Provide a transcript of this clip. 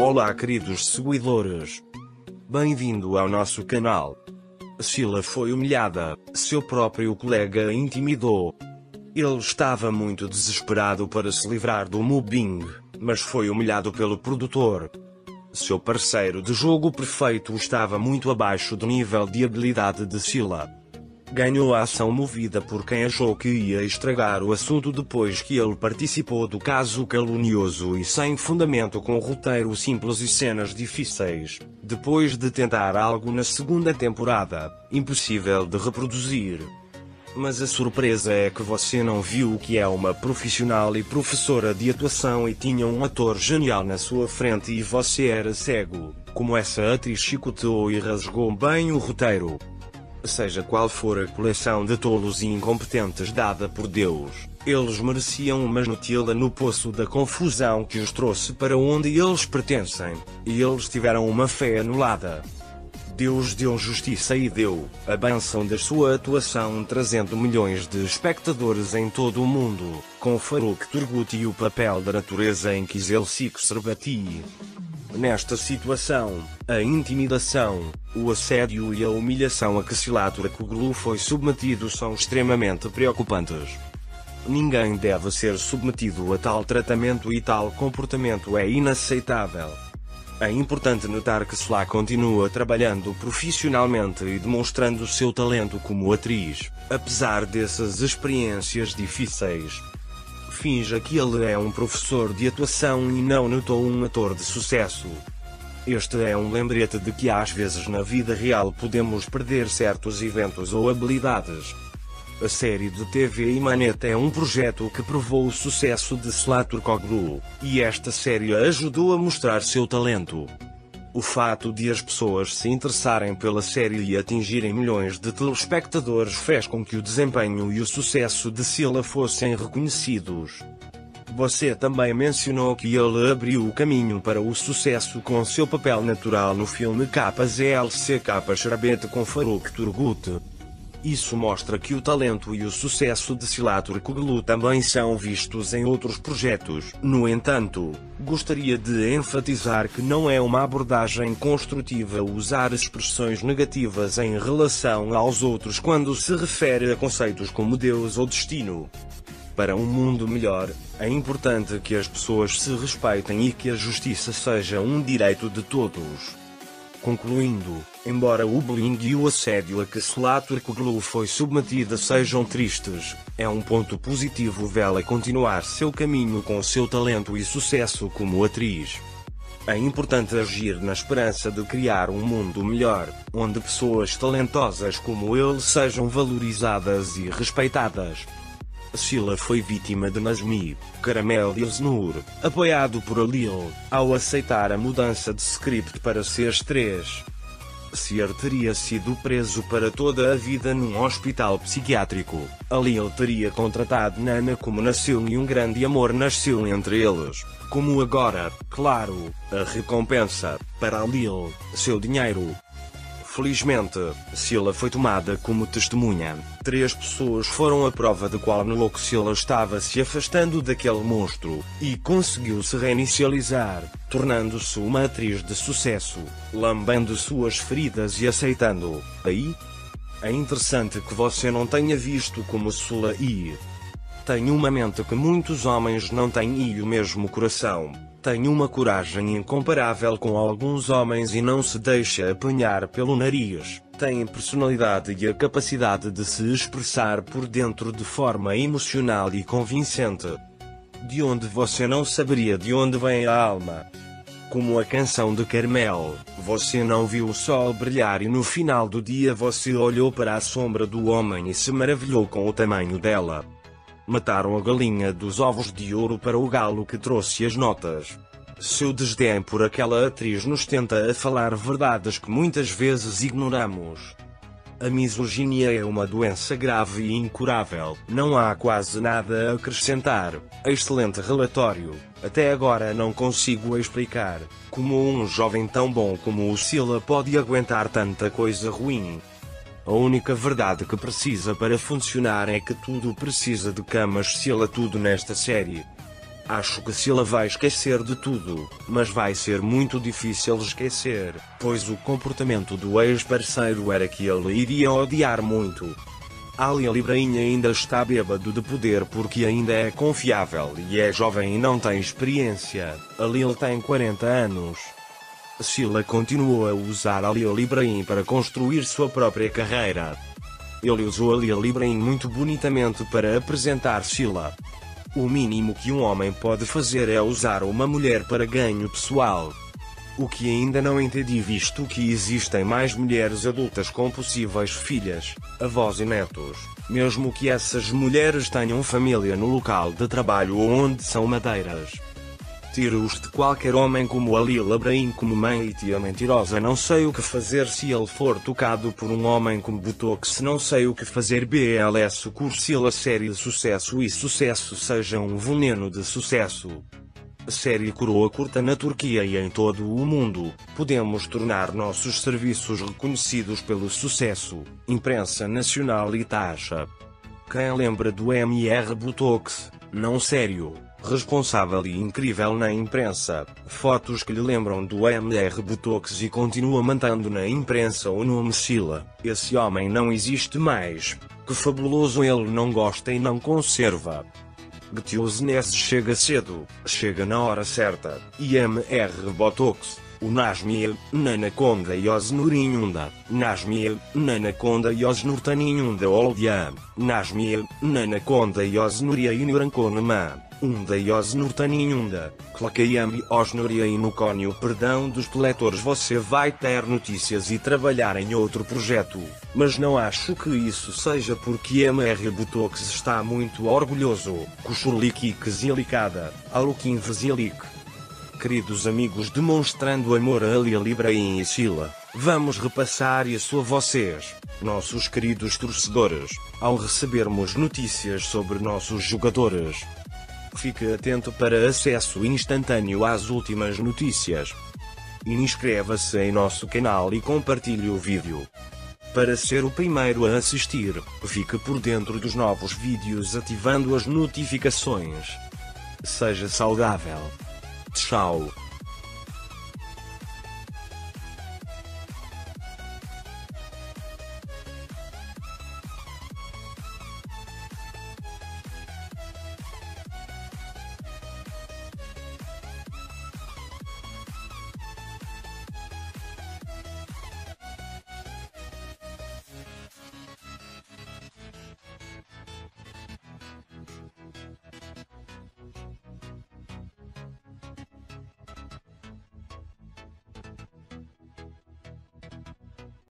Olá queridos seguidores. Bem-vindo ao nosso canal. Sıla foi humilhada, seu próprio colega a intimidou. Ele estava muito desesperado para se livrar do mobbing, mas foi humilhado pelo produtor. Seu parceiro de jogo perfeito estava muito abaixo do nível de habilidade de Sıla. Ganhou a ação movida por quem achou que ia estragar o assunto depois que ele participou do caso calunioso e sem fundamento com roteiro simples e cenas difíceis, depois de tentar algo na segunda temporada, impossível de reproduzir. Mas a surpresa é que você não viu que é uma profissional e professora de atuação e tinha um ator genial na sua frente e você era cego, como essa atriz chicoteou e rasgou bem o roteiro. Seja qual for a coleção de tolos e incompetentes dada por Deus, eles mereciam uma nutila no poço da confusão que os trouxe para onde eles pertencem, e eles tiveram uma fé anulada. Deus deu justiça e deu a bênção da sua atuação trazendo milhões de espectadores em todo o mundo, com Faruk Turgut e o papel da natureza em Kızılcık Şerbeti. Nesta situação, a intimidação, o assédio e a humilhação a que Sıla Türkoğlu foi submetido são extremamente preocupantes. Ninguém deve ser submetido a tal tratamento e tal comportamento é inaceitável. É importante notar que Sıla continua trabalhando profissionalmente e demonstrando seu talento como atriz, apesar dessas experiências difíceis. Finja que ele é um professor de atuação e não notou um ator de sucesso. Este é um lembrete de que às vezes na vida real podemos perder certos eventos ou habilidades. A série de TV Emanet é um projeto que provou o sucesso de Sıla Türkoğlu, e esta série a ajudou a mostrar seu talento. O fato de as pessoas se interessarem pela série e atingirem milhões de telespectadores fez com que o desempenho e o sucesso de Sıla fossem reconhecidos. Você também mencionou que ele abriu o caminho para o sucesso com seu papel natural no filme Kızılcık Şerbeti com Faruk Turgut. Isso mostra que o talento e o sucesso de Sıla Türkoğlu também são vistos em outros projetos. No entanto, gostaria de enfatizar que não é uma abordagem construtiva usar expressões negativas em relação aos outros quando se refere a conceitos como Deus ou destino. Para um mundo melhor, é importante que as pessoas se respeitem e que a justiça seja um direito de todos. Concluindo, embora o bullying e o assédio a que Sıla Türkoğlu foi submetida sejam tristes, é um ponto positivo vê-la continuar seu caminho com seu talento e sucesso como atriz. É importante agir na esperança de criar um mundo melhor, onde pessoas talentosas como ele sejam valorizadas e respeitadas. Sıla foi vítima de Nasmi, Caramel e Usnur, apoiado por Halil, ao aceitar a mudança de script para Seher. Seher teria sido preso para toda a vida num hospital psiquiátrico, Halil teria contratado Nana como nasceu e um grande amor nasceu entre eles, como agora, claro, a recompensa, para Halil, seu dinheiro. Felizmente, Sıla foi tomada como testemunha. 3 pessoas foram a prova de qual no louco Sıla estava se afastando daquele monstro, e conseguiu se reinicializar, tornando-se uma atriz de sucesso, lambendo suas feridas e aceitando. Aí? É interessante que você não tenha visto como Sıla tem uma mente que muitos homens não têm e o mesmo coração. Tem uma coragem incomparável com alguns homens e não se deixa apanhar pelo nariz, tem personalidade e a capacidade de se expressar por dentro de forma emocional e convincente. De onde você não saberia de onde vem a alma. Como a canção de Caramel, você não viu o sol brilhar e no final do dia você olhou para a sombra do homem e se maravilhou com o tamanho dela. Mataram a galinha dos ovos de ouro para o galo que trouxe as notas. Seu desdém por aquela atriz nos tenta a falar verdades que muitas vezes ignoramos. A misoginia é uma doença grave e incurável. Não há quase nada a acrescentar. Excelente relatório. Até agora não consigo explicar como um jovem tão bom como o Sıla pode aguentar tanta coisa ruim. A única verdade que precisa para funcionar é que tudo precisa de camas Sıla tudo nesta série. Acho que Sıla vai esquecer de tudo, mas vai ser muito difícil esquecer, pois o comportamento do ex-parceiro era que ele iria odiar muito. Halil İbrahim ainda está bêbado de poder porque ainda é confiável e é jovem e não tem experiência. Halil tem 40 anos. Sıla continuou a usar Halil İbrahim para construir sua própria carreira. Ele usou Halil İbrahim muito bonitamente para apresentar Sıla. O mínimo que um homem pode fazer é usar uma mulher para ganho pessoal. O que ainda não entendi, visto que existem mais mulheres adultas com possíveis filhas, avós e netos, mesmo que essas mulheres tenham família no local de trabalho ou onde são madeiras. Tiro-os de qualquer homem como Halil İbrahim como mãe e tia mentirosa. Não sei o que fazer se ele for tocado por um homem como Botox. Não sei o que fazer. BLS Cursila série sucesso e sucesso seja um veneno de sucesso. Série coroa curta na Turquia e em todo o mundo. Podemos tornar nossos serviços reconhecidos pelo sucesso, imprensa nacional e taxa. Quem lembra do MR Botox? Não sério. Responsável e incrível na imprensa, fotos que lhe lembram do MR Botox e continua mantendo na imprensa o nome Sıla. Esse homem não existe mais, que fabuloso ele não gosta e não conserva. Gtioznes chega cedo, chega na hora certa, e MR Botox, o Nasmiel, Nanaconda e Usnur inunda, Nasmiel, Nanaconda e Usnur tan inunda oldia, Nasmiel, Nanaconda e Usnur ya inurankonama. Unda e Usnur tan inunda, clacayam e Usnur ya inukónio. Perdão dos peletores, você vai ter notícias e trabalhar em outro projeto, mas não acho que isso seja porque MR Botox está muito orgulhoso, kusurliki kzilikada, alukin vzilik. Queridos amigos, demonstrando amor a Halil İbrahim e Sıla, vamos repassar isso a vocês, nossos queridos torcedores, ao recebermos notícias sobre nossos jogadores. Fique atento para acesso instantâneo às últimas notícias. Inscreva-se em nosso canal e compartilhe o vídeo. Para ser o primeiro a assistir, fique por dentro dos novos vídeos ativando as notificações. Seja saudável. Tchau.